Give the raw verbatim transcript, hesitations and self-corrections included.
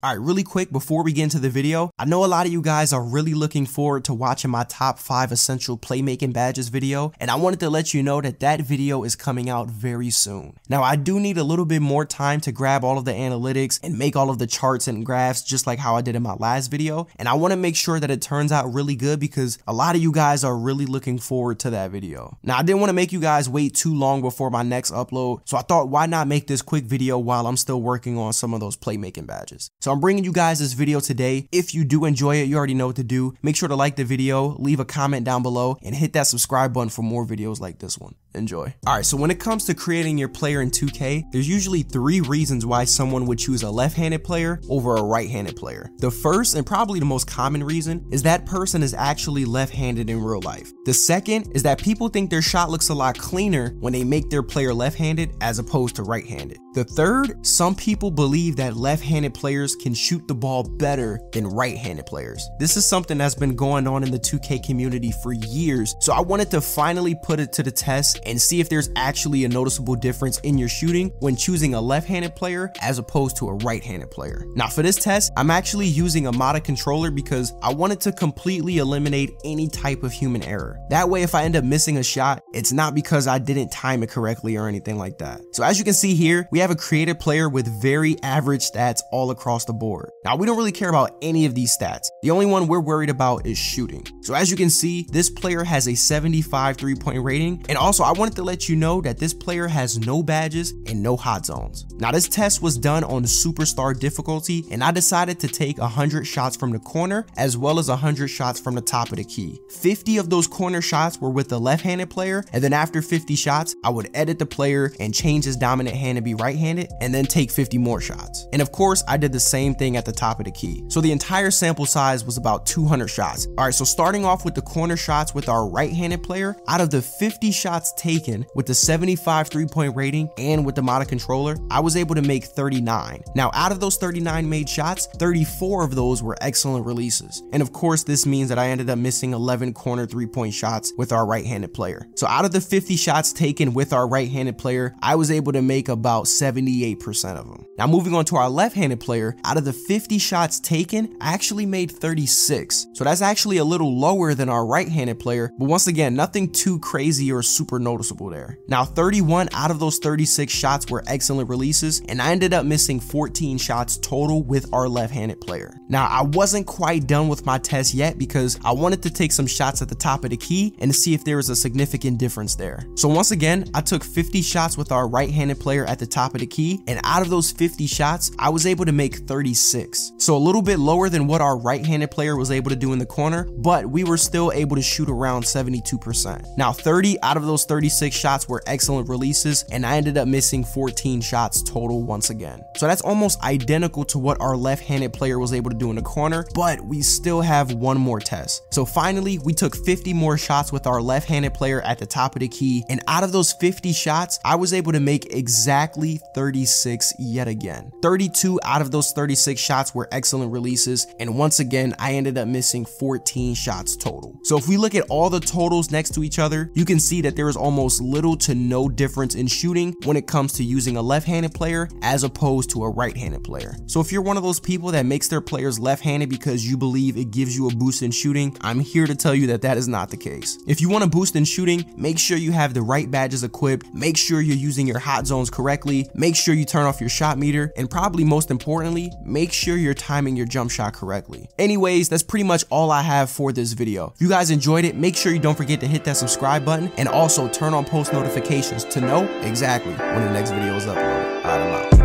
All right, really quick before we get into the video, I know a lot of you guys are really looking forward to watching my top five essential playmaking badges video, and I wanted to let you know that that video is coming out very soon. Now, I do need a little bit more time to grab all of the analytics and make all of the charts and graphs just like how I did in my last video, and I want to make sure that it turns out really good because a lot of you guys are really looking forward to that video. Now, I didn't want to make you guys wait too long before my next upload, so I thought why not make this quick video while I'm still working on some of those playmaking badges. So So I'm bringing you guys this video today. If you do enjoy it, you already know what to do. Make sure to like the video, leave a comment down below, and hit that subscribe button for more videos like this one. Enjoy. All right, so when it comes to creating your player in two K, there's usually three reasons why someone would choose a left-handed player over a right-handed player. The first and probably the most common reason is that person is actually left-handed in real life. The second is that people think their shot looks a lot cleaner when they make their player left-handed as opposed to right-handed. The third, some people believe that left-handed players can shoot the ball better than right-handed players. This is something that's been going on in the two K community for years, so I wanted to finally put it to the test and see if there's actually a noticeable difference in your shooting when choosing a left-handed player as opposed to a right-handed player. Now for this test, I'm actually using a Mata controller because I wanted to completely eliminate any type of human error. That way if I end up missing a shot, it's not because I didn't time it correctly or anything like that. So as you can see here, we have a creative player with very average stats all across the board. Now we don't really care about any of these stats. The only one we're worried about is shooting. So as you can see, this player has a seventy-five three-point rating, and also I wanted to let you know that this player has no badges and no hot zones. Now this test was done on superstar difficulty, and I decided to take one hundred shots from the corner as well as one hundred shots from the top of the key. fifty of those corner shots were with the left-handed player, and then after fifty shots, I would edit the player and change his dominant hand to be right-handed and then take fifty more shots. And of course, I did the same thing at the top of the key. So the entire sample size was about two hundred shots. All right, so starting off with the corner shots with our right-handed player, out of the fifty shots taken with the seventy-five three-point rating and with the Mata controller, I was able to make thirty-nine. Now out of those thirty-nine made shots, thirty-four of those were excellent releases. And of course, this means that I ended up missing eleven corner three-point shots with our right-handed player. So out of the fifty shots taken with our right-handed player, I was able to make about seventy-eight percent of them. Now moving on to our left-handed player, out of the fifty shots taken, I actually made thirty-six. So that's actually a little lower than our right-handed player, but once again, nothing too crazy or super noticeable there. Now thirty-one out of those thirty-six shots were excellent releases, and I ended up missing fourteen shots total with our left-handed player. Now I wasn't quite done with my test yet because I wanted to take some shots at the top of the key and see if there was a significant difference there. So once again, I took fifty shots with our right-handed player at the top of the key, and out of those fifty shots, I was able to make thirty-six. So a little bit lower than what our right-handed player was able to do in the corner, but we were still able to shoot around seventy-two percent. Now thirty out of those thirty-six shots were excellent releases, and I ended up missing fourteen shots total once again. So that's almost identical to what our left-handed player was able to do in the corner, but we still have one more test. So finally, we took fifty more shots with our left-handed player at the top of the key, and out of those fifty shots, I was able to make exactly thirty-six yet again. thirty-two out of those thirty-six shots were excellent releases, and once again, I ended up missing fourteen shots total. So if we look at all the totals next to each other, you can see that there is almost little to no difference in shooting when it comes to using a left-handed player as opposed to a right-handed player. So if you're one of those people that makes their players left-handed because you believe it gives you a boost in shooting, I'm here to tell you that that is not the case. If you want a boost in shooting, make sure you have the right badges equipped, make sure you're using your hot zones correctly, make sure you turn off your shot meter, and probably most importantly, make sure you're timing your jump shot correctly. Anyways, that's pretty much all I have for this video. If you guys enjoyed it, make sure you don't forget to hit that subscribe button and also turn on post notifications to know exactly when the next video is uploaded. All right, I'm out.